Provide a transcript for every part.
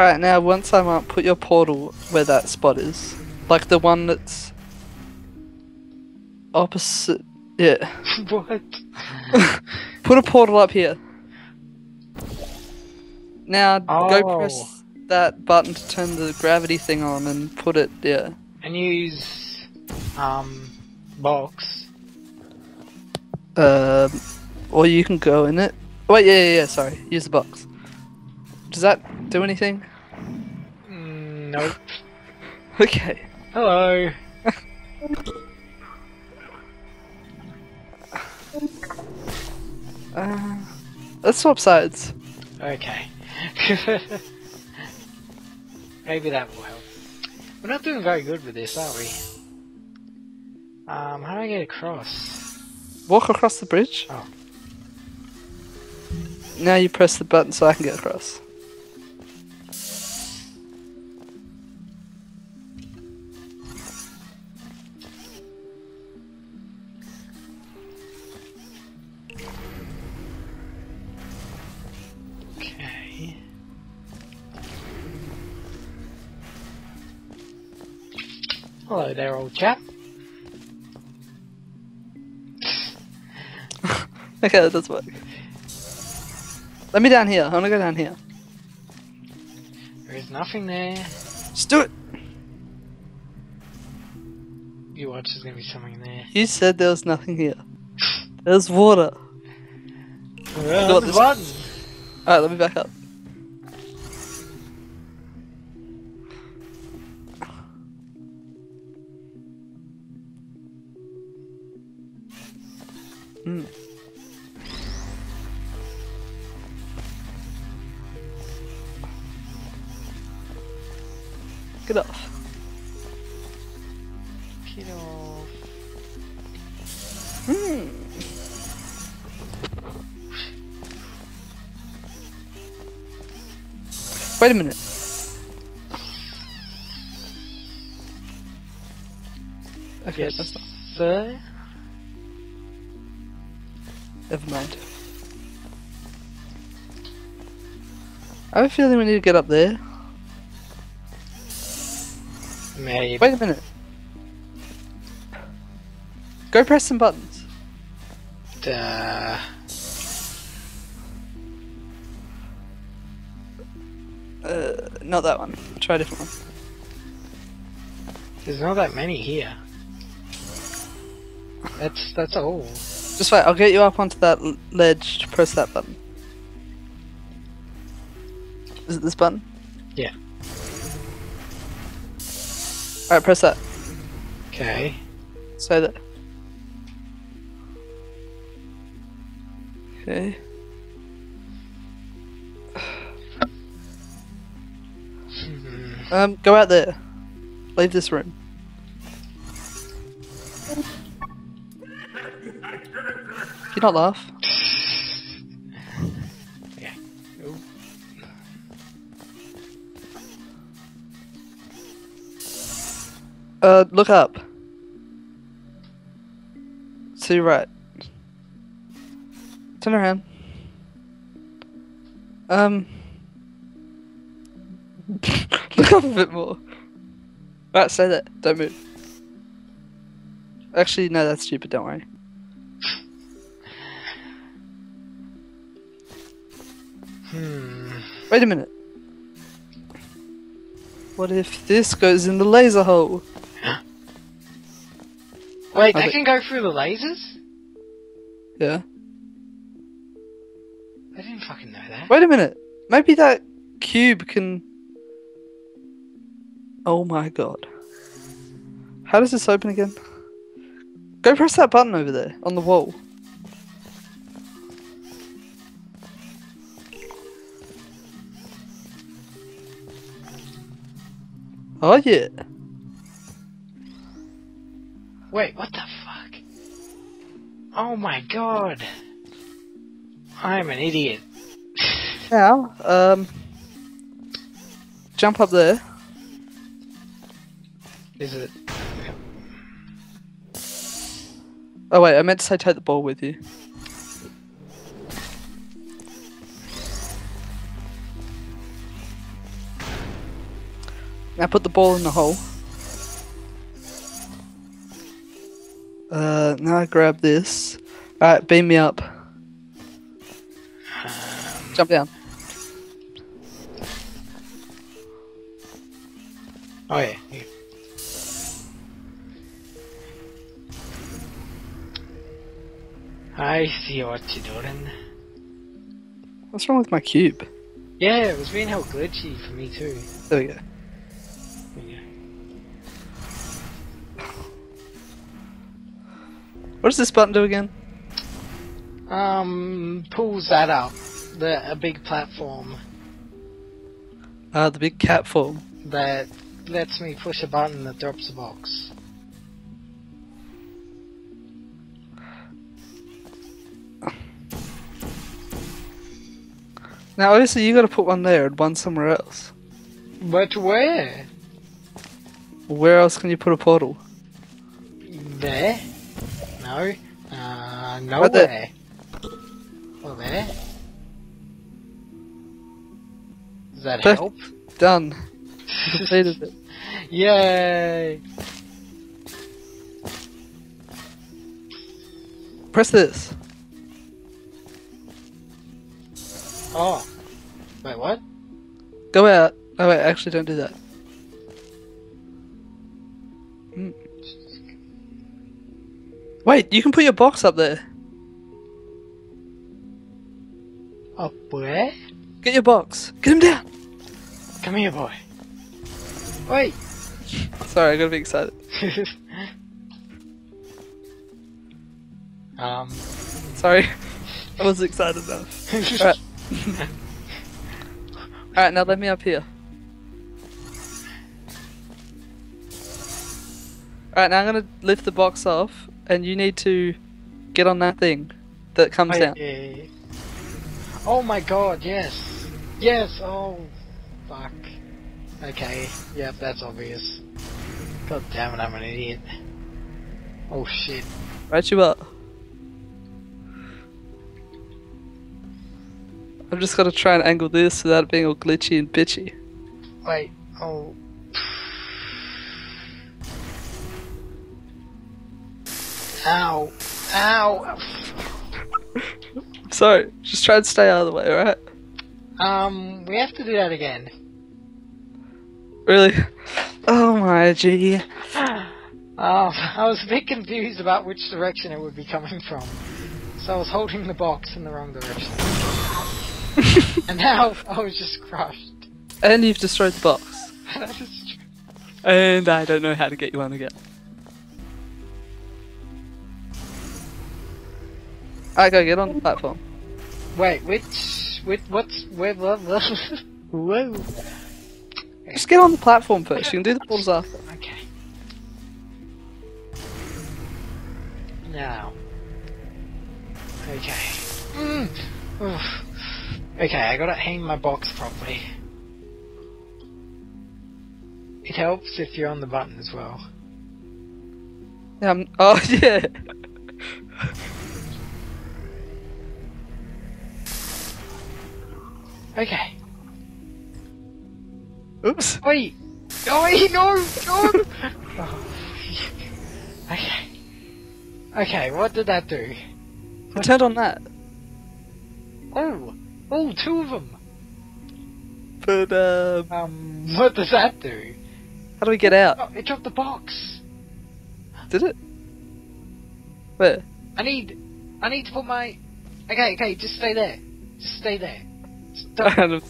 Alright, now once I'm up, put your portal where that spot is. Like the one that's opposite. Yeah. What? Put a portal up here. Now go press that button to turn the gravity thing on and put it there. And use box. Or you can go in it. Wait, yeah, sorry. Use the box. Does that do anything? Nope. Okay. Hello. Let's swap sides. Okay. Maybe that will help. We're not doing very good with this, are we? How do I get across? Walk across the bridge? Oh. Now you press the button so I can get across. Hello there, old chap. Okay, that does work. Let me down here. I want to go down here. There is nothing there. Just do it! You watch, there's going to be something there. You said there was nothing here. There's water. Well, there's one! Alright, let me back up. Get off. Get off. Wait a minute. Okay, yes, that's not sir. Never mind. I have a feeling we need to get up there. Maybe. Wait a minute. Go press some buttons. Duh. Not that one. Try a different one. There's not that many here. That's all. Just wait, I'll get you up onto that ledge to press that button. Is it this button? Yeah. Alright, press that. Okay. So that. Okay. Go out there. Leave this room. Can you not laugh? Look up. To your right. Turn around. Look up a bit more. Right, say that. Don't move. Actually, no, that's stupid. Don't worry. Wait a minute. What if this goes in the laser hole? Wait, that can go through the lasers? Yeah. I didn't fucking know that. Wait a minute. Maybe that cube can... Oh my god. How does this open again? Go press that button over there, on the wall. Oh yeah. Wait, what the fuck? Oh my god. I'm an idiot. Now, jump up there. Is it? Oh wait, I meant to say take the ball with you. I put the ball in the hole. Now I grab this. Alright, beam me up. Jump down. Oh yeah, here. I see what you're doing. What's wrong with my cube? Yeah, it was being held glitchy for me too. There we go. What does this button do again? Pulls that up. The big platform. The big catform. That lets me push a button that drops a box. Now obviously you gotta put one there and one somewhere else. But where? Where else can you put a portal? There? No. Nowhere. Right there. Or there. Does that help? Done. Completed it. Yay! Press this. Oh. Wait, what? Go out. Oh wait, actually don't do that. Mm. Wait, you can put your box up there. Up where? Get your box. Get him down. Come here, boy. Wait. Sorry, I got to be excited. Sorry, I wasn't excited enough. Alright. Alright, now let me up here. Alright, now I'm going to lift the box off, and you need to get on that thing that comes down. Yeah. Oh my god, yes! Yes! Oh, fuck. Okay, yep, that's obvious. God damn it, I'm an idiot. Oh shit. Right you up. I've just got to try and angle this without it being all glitchy and bitchy. Wait, oh. Ow. Ow. Sorry, just try and stay out of the way, alright? We have to do that again. Really? Oh my gee. I was a bit confused about which direction it would be coming from. So I was holding the box in the wrong direction. And now I was just crushed. And you've destroyed the box. And I don't know how to get you on again. I gotta get on the platform. Wait, where, blah. Whoa. Just get on the platform first, you can do the balls after. Okay. Now. Okay. Okay, I gotta aim my box properly. It helps if you're on the button as well. Oh yeah! Okay. Oops. Wait! Oh, no! Oh. Okay. Okay, what did that do? I turned on that. Oh! Oh, two of them! But, what does that do? How do we get out? Oh, it dropped the box! Did it? Where? I need to put my... Okay, just stay there. Just stay there. I'm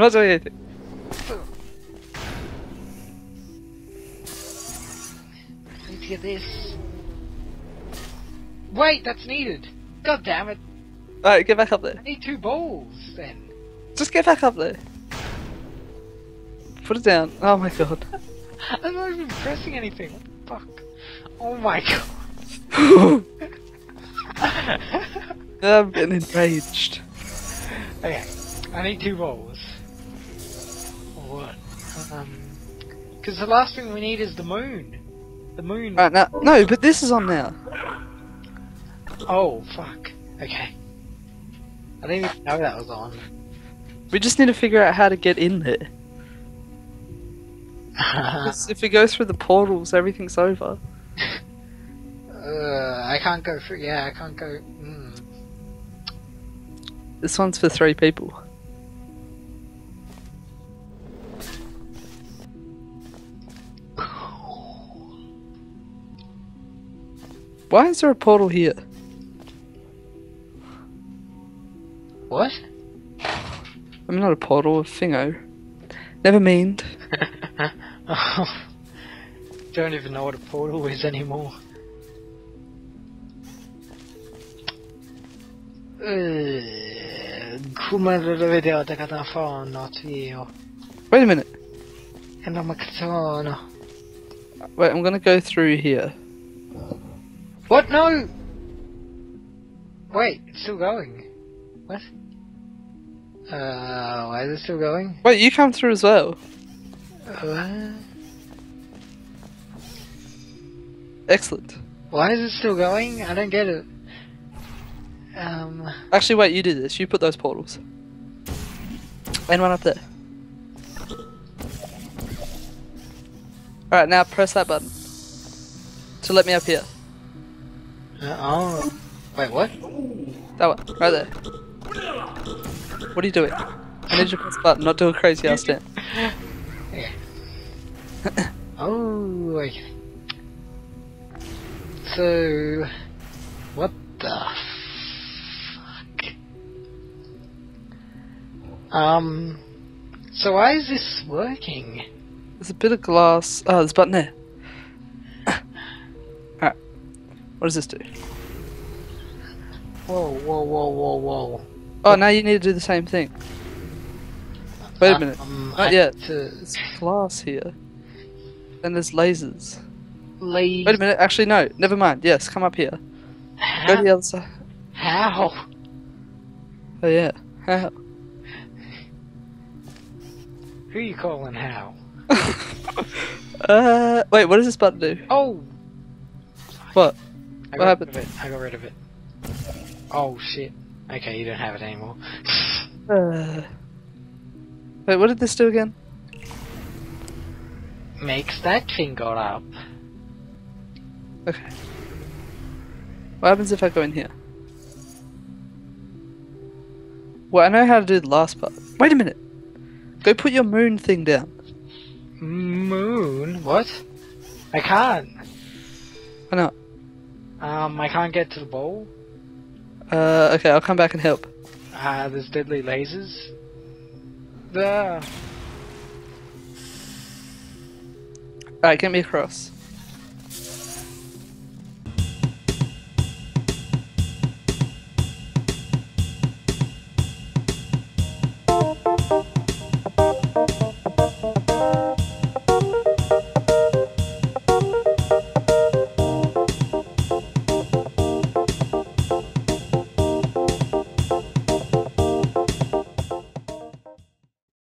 not doing anything. I need to get this. Wait, that's needed. God damn it. Alright, get back up there. I need two balls then. Just get back up there. Put it down. Oh my god. I'm not even pressing anything. What the fuck? Oh my god. I'm getting enraged. Okay. I need two balls. What? Because the last thing we need is the moon. The moon. Right, now, no, but this is on now. Oh, fuck. Okay. I didn't even know that was on. We just need to figure out how to get in there. Because if it goes through the portals, everything's over. I can't go through. Yeah, I can't go. Mm. This one's for 3 people. Why is there a portal here? What? I'm not a portal, a thingo. Never mind. Oh, don't even know what a portal is anymore. Come lo vedete che telefono, zio? Wait a minute. Wait, I'm gonna go through here. What? No! Wait, it's still going. What? Why is it still going? Wait, you come through as well. Excellent. Why is it still going? I don't get it. Actually, wait, you did this. You put those portals. And one up there. Alright, now press that button. To let me up here. Oh. Wait, what? That one. Right there. What are you doing? I need you to press the button, not do a crazy ass dance. Okay. Oh, okay. So... What the fuck? So why is this working? There's a bit of glass... Oh, there's a button there. Alright. What does this do? Whoa, whoa, whoa, whoa, whoa. Oh, what? Now you need to do the same thing. Wait a minute. Not yet. There's glass here. And there's lasers. Wait a minute. Actually, no. Never mind. Yes, come up here. How? Go to the other side. How? Oh, yeah. How? Who are you calling how? Wait, what does this button do? Oh! What? What happened? I got rid of it. Oh, shit. Okay, you don't have it anymore. Wait, what did this do again? Makes that finger up. Okay. What happens if I go in here? Well, I know how to do the last part. Wait a minute! Go put your moon thing down. Moon? What? I can't! Why not? I can't get to the ball. Okay, I'll come back and help. There's deadly lasers. Alright, get me across.